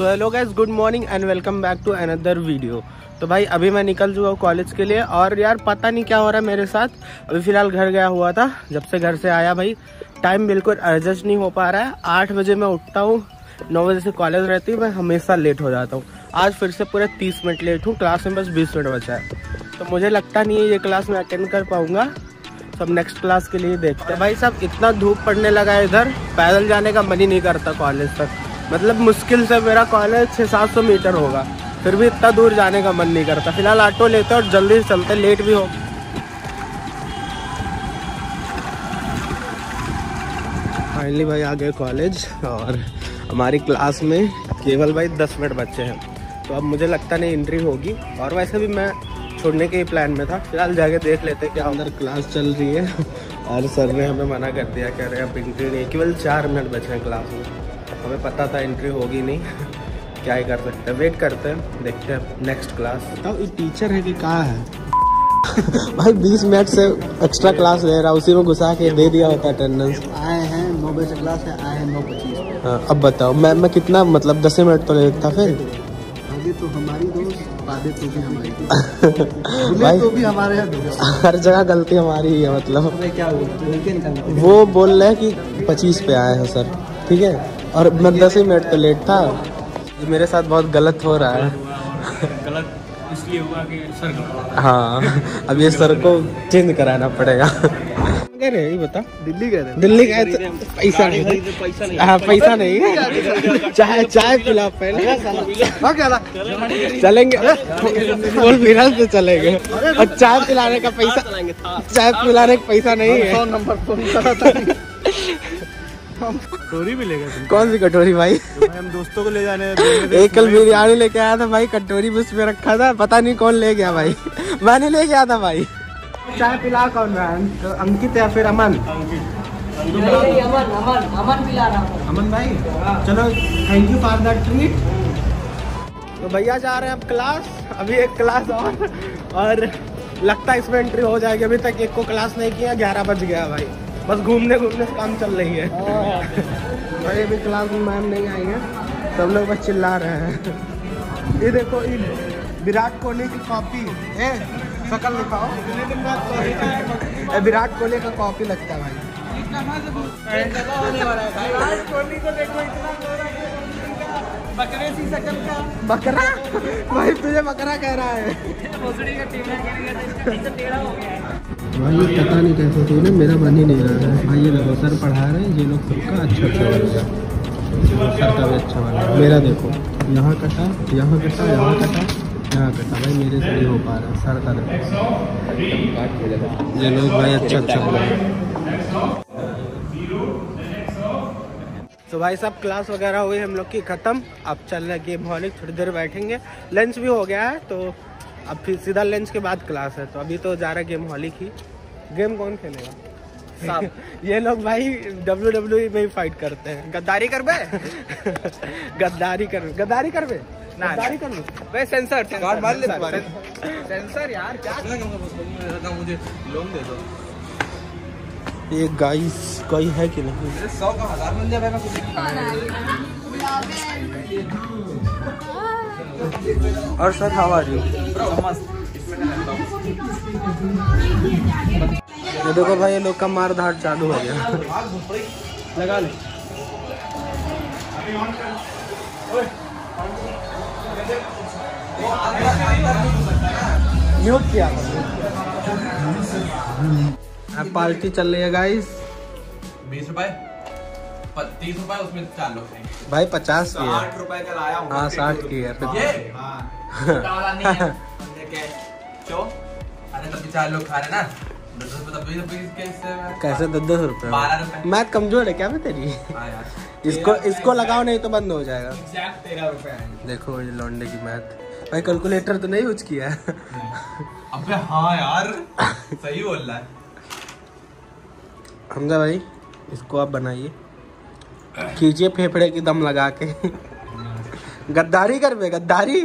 So hello guys, good morning and welcome back to another video. तो भाई अभी मैं निकल चुका हूँ कॉलेज के लिए और यार पता नहीं क्या हो रहा है मेरे साथ। अभी फ़िलहाल घर गया हुआ था, जब से घर से आया भाई टाइम बिल्कुल एडजस्ट नहीं हो पा रहा है। 8 बजे मैं उठता हूँ, 9 बजे से कॉलेज रहती है, मैं हमेशा लेट हो जाता हूँ। आज फिर से पूरे 30 मिनट लेट हूँ, क्लास में बस 20 मिनट बचा है। तो मुझे लगता नहीं है ये क्लास मैं अटेंड कर पाऊँगा, सब नेक्स्ट क्लास के लिए देखते हैं। भाई साहब इतना धूप पड़ने लगा है, इधर पैदल जाने का मन ही नहीं करता कॉलेज तक। मतलब मुश्किल से मेरा कॉलेज 600-700 मीटर होगा, फिर भी इतना दूर जाने का मन नहीं करता। फिलहाल ऑटो लेते हैं और जल्दी से चलते, लेट भी हो। फाइनली भाई आ गए कॉलेज और हमारी क्लास में केवल भाई 10 मिनट बचे हैं, तो अब मुझे लगता नहीं एंट्री होगी। और वैसे भी मैं छोड़ने के ही प्लान में था, फिलहाल जाके देख लेते हैं क्या अंदर क्लास चल रही है। और सर ने हमें मना कर दिया, कह रहे हैं अब एंट्री नहीं, केवल 4 मिनट बचे हैं क्लास में। हमें पता था एंट्री होगी नहीं, क्या ही कर सकते हैं, वेट करते हैं, देखते हैं नेक्स्ट क्लास। तो ये टीचर है कि कहाँ है भाई, 20 मिनट से एक्स्ट्रा क्लास ले रहा, उसी में घुसा के दे दिया होता अटेंडेंस। आए हैं 9 बजे से क्लास है, आए हैं 9:25। हाँ अब बताओ मैम मैं कितना, मतलब 10 मिनट तो ले देता। फिर आगे तो हमारी दोस्त, आगे तो भी हमारी भाई तो भी हमारे यहाँ हर जगह गलती हमारी ही है। मतलब क्या वो बोल रहे हैं कि 25 पे आए हैं सर, ठीक है, और मैं 10 मिनट तो लेट था। मेरे साथ बहुत गलत हो रहा है, गलत इसलिए हुआ कि सर गलत। हाँ अब ये सर को चेंज कराना पड़ेगा। कह रहे ये बता दिल्ली गए थे, पैसा नहीं है, चाय पिला पहले चलेंगे, फुल विराल से चलेंगे और चाय पिलाने का पैसा, चाय पिलाने का पैसा नहीं है। कटोरी भी ले गए, कौन सी कटोरी भाई, हम दोस्तों को ले जाने एक कल बिरयानी लेके आया था भाई, कटोरी भी उसमें रखा था, पता नहीं कौन ले गया भाई, मैंने ले गया था भाई। चाय पिला कौन रहा है, तो अंकित या फिर अमन? अमन पिला रहा है। अमन भाई चलो, thank you for that treat. तो भैया जा रहे हैं अब क्लास, अभी एक क्लास और लगता है इसमें एंट्री हो जाएगी। अभी तक एक को क्लास नहीं किया, 11 बज गया भाई, बस घूमने घूमने से काम चल रही है। अरे अभी क्लास में मैम नहीं आई है, सब लोग बस चिल्ला रहे हैं। ये देखो ये विराट कोहली की कॉपी है, शक्ल दिखाओ, विराट कोहली का कॉपी लगता है भाई। विराट कोहली को देखो, बकरे सी शक्ल का बकरा भाई, तुझे बकरा कह रहा है भाई, पता नहीं कैसे थी ना, मेरा मन ही नहीं रहा है भाई। ये देखो सर पढ़ा रहे हैं, ये लोग सबका अच्छा बना, सर का भी अच्छा बना। मेरा देखो यहाँ कटा, यहाँ कटा, यहाँ कटा, यहाँ कटा, भाई मेरे से नहीं हो पा रहा है। सर का देखो ये लोग भाई अच्छा बना। तो भाई साहब क्लास वगैरह हुई हम लोग की ख़त्म, अब चल रहा है गेम हॉल, थोड़ी देर बैठेंगे, लंच भी हो गया है, तो अब फिर सीधा लंच के बाद क्लास है। तो अभी तो जा रहा है गेम हॉल की। गेम कौन खेलेगा साहब ये लोग भाई WWE में ही फाइट करते हैं। गद्दारी कर बे गद्दारी कर बे भाई, सेंसर सेंसर यार क्या मुझे लोन दे दो। ये गाइस कोई है कि नहीं, 100 का 1000 बन जाए। और सर हाउ आर यू? ये देखो भाई ये लोग का मार धाड़ चालू हो गया, लगा ले। म्यूट किया पार्टी चल रही है गाइस। 20 रुपए 30 रुपए, उसमें 4 लोग भाई 50 की है, 8 रुपए का लाया हूँ। हाँ 60 की है अरे तब 4 लोग खा रहे ना, 10 रुपए कैसे, 10-10 रुपए। 12 रुपए मैथ कमजोर है क्या मैं तेरी? इसको लगाओ नहीं तो बंद हो जाएगा। एग्जैक्ट 13 रुपए। देखो ये लौंडे की मैथ भाई, कैलकुलेटर तो नहीं यूज किया है। अबे हाँ यार सही बोल रहा है हमजा भाई, इसको आप बनाइए, खींचिए फेफड़े की दम लगा के। गद्दारी कर बे गद्दारी।